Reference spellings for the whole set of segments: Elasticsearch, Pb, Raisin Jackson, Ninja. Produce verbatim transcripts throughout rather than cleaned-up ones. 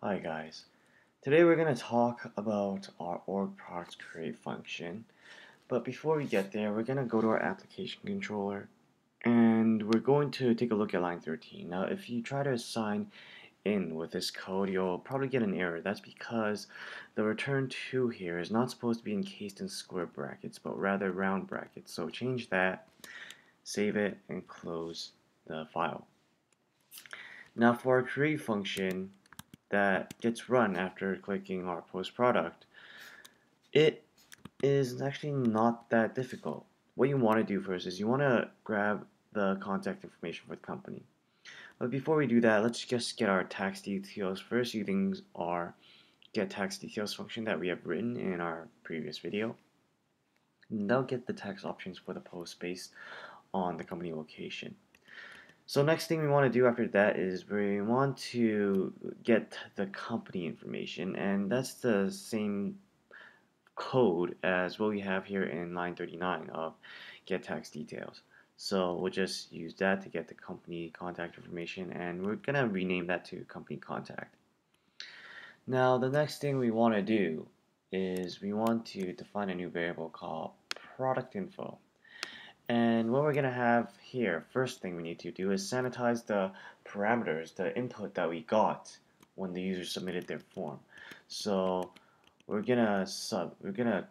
Hi guys, today we're going to talk about our org parts create function, but before we get there we're going to go to our application controller and we're going to take a look at line thirteen. Now if you try to assign in with this code you'll probably get an error. That's because the return two here is not supposed to be encased in square brackets but rather round brackets, so change that, save it, and close the file. Now for our create function that gets run after clicking our post product, it is actually not that difficult. What you want to do first is you want to grab the contact information for the company. But before we do that, let's just get our tax details first using our get tax details function that we have written in our previous video. And that'll get the tax options for the post based on the company location. So next thing we want to do after that is we want to get the company information, and that's the same code as what we have here in line thirty-nine of get tax details. So we'll just use that to get the company contact information, and we're gonna rename that to company contact. Now the next thing we want to do is we want to define a new variable called product info. And what we're going to have here, first thing we need to do is sanitize the parameters, the input that we got when the user submitted their form. So we're going to sub we're going to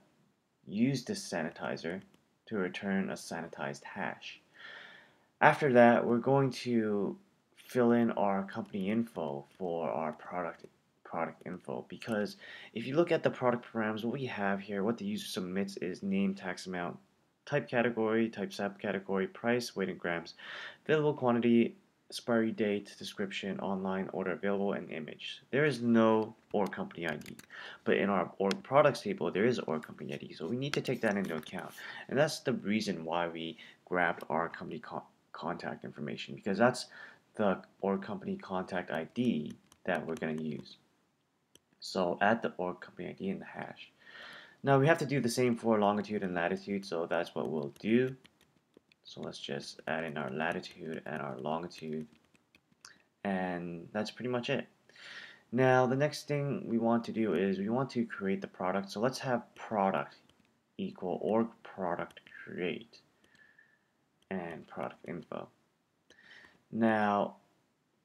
use this sanitizer to return a sanitized hash. After that, we're going to fill in our company info for our product product info, because if you look at the product params, what we have here, what the user submits is name, tax amount, type category, type subcategory, price, weight in grams, available quantity, expiry date, description, online, order available, and image. There is no org company I D, but in our org products table, there is org company I D, so we need to take that into account. And that's the reason why we grabbed our company co contact information, because that's the org company contact I D that we're going to use. So add the org company I D in the hash. Now we have to do the same for longitude and latitude, so that's what we'll do. So let's just add in our latitude and our longitude, and that's pretty much it. Now the next thing we want to do is we want to create the product. So let's have product equal org product create and product info. Now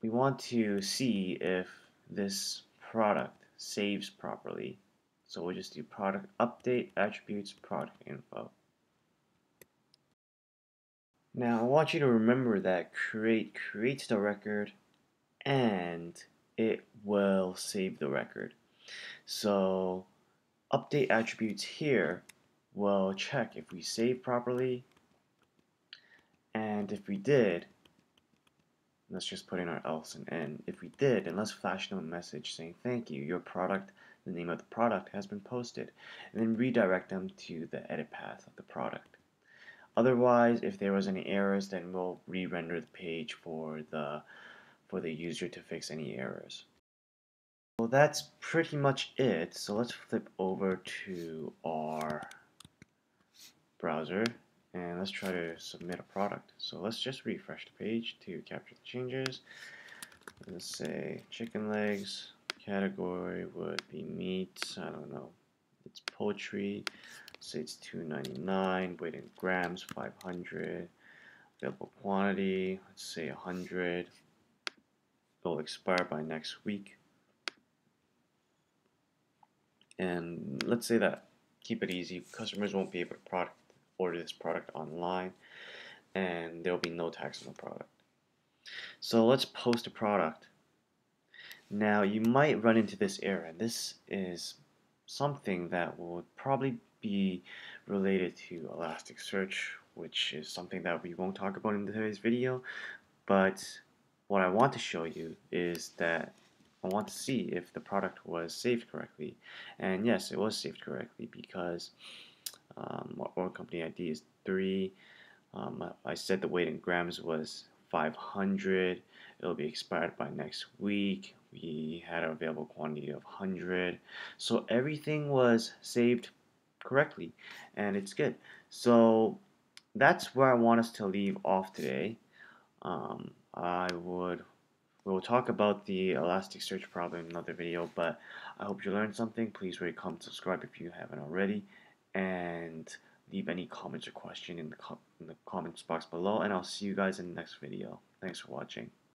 we want to see if this product saves properly. So we'll just do product update attributes product info. Now I want you to remember that create creates the record and it will save the record. So update attributes here will check if we saved properly, and if we did, let's just put in our else and end. If we did, and let's flash them a message saying thank you, your product, the name of the product has been posted, and then redirect them to the edit path of the product. Otherwise, if there was any errors, then we'll re-render the page for the for the user to fix any errors. Well, that's pretty much it. So let's flip over to our browser and let's try to submit a product. So let's just refresh the page to capture the changes. Let's say chicken legs. Category would be meat, I don't know, it's poultry, say it's two ninety-nine, weight in grams, five hundred, available quantity, let's say one hundred, it'll expire by next week, and let's say that, keep it easy, customers won't be able to product, order this product online, and there will be no tax on the product. So let's post a product. Now you might run into this error, and this is something that will probably be related to Elasticsearch, which is something that we won't talk about in today's video, but what I want to show you is that I want to see if the product was saved correctly. And yes, it was saved correctly because um, our org company I D is three, um, I said the weight in grams was five hundred, it'll be expired by next week, we had an available quantity of one hundred, so everything was saved correctly and it's good. So that's where I want us to leave off today. um, I would We will talk about the Elasticsearch problem in another video, but I hope you learned something. Please rate, comment, subscribe if you haven't already, and leave any comments or question in the, com in the comments box below, and I'll see you guys in the next video. Thanks for watching.